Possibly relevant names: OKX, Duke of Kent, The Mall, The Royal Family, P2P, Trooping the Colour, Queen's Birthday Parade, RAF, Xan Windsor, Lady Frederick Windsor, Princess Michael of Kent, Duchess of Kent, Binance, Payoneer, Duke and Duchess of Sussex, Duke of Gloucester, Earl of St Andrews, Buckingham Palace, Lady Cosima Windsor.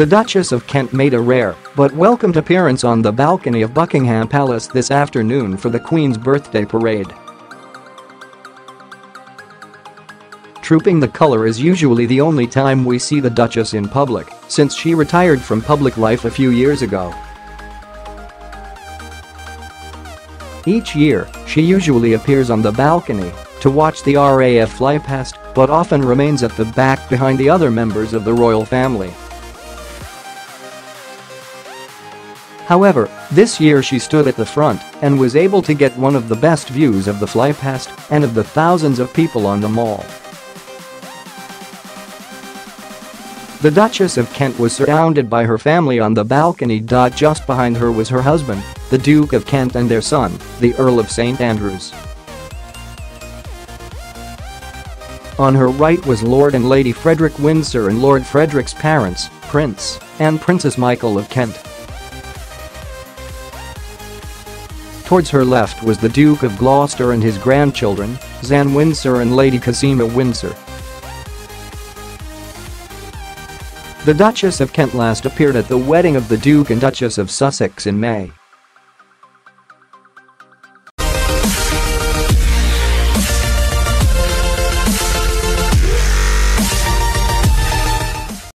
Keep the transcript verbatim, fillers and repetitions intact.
The Duchess of Kent made a rare but welcomed appearance on the balcony of Buckingham Palace this afternoon for the Queen's Birthday Parade. Trooping the Colour is usually the only time we see the Duchess in public since she retired from public life a few years ago. Each year, she usually appears on the balcony to watch the R A F fly past, but often remains at the back behind the other members of the royal family. However, this year she stood at the front and was able to get one of the best views of the fly past and of the thousands of people on the Mall. The Duchess of Kent was surrounded by her family on the balcony. Just behind her was her husband, the Duke of Kent, and their son, the Earl of St Andrews. On her right was Lord and Lady Frederick Windsor and Lord Frederick's parents, Prince and Princess Michael of Kent. Towards her left was the Duke of Gloucester and his grandchildren, Xan Windsor and Lady Cosima Windsor. The Duchess of Kent last appeared at the wedding of the Duke and Duchess of Sussex in May.